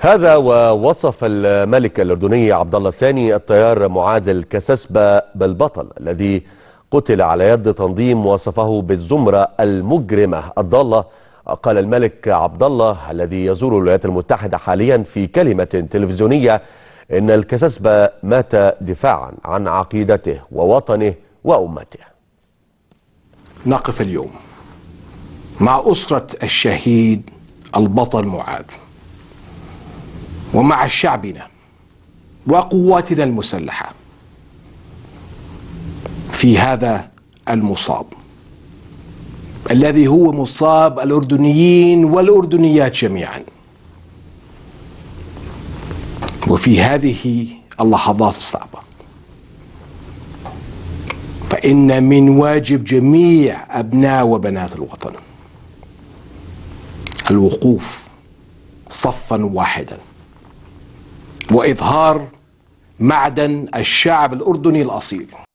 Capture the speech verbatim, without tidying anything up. هذا ووصف الملك الأردني عبد الله الثاني الطيار معاذ الكساسبة بالبطل الذي قتل على يد تنظيم وصفه بالزمرة المجرمة الضالة. قال الملك عبد الله الذي يزور الولايات المتحدة حاليا في كلمة تلفزيونية إن الكساسبة مات دفاعا عن عقيدته ووطنه وأمته. نقف اليوم مع أسرة الشهيد البطل معاذ ومع شعبنا وقواتنا المسلحة في هذا المصاب الذي هو مصاب الأردنيين والأردنيات جميعا، وفي هذه اللحظات الصعبة فإن من واجب جميع أبناء وبنات الوطن الوقوف صفا واحدا وإظهار معدن الشعب الأردني الأصيل.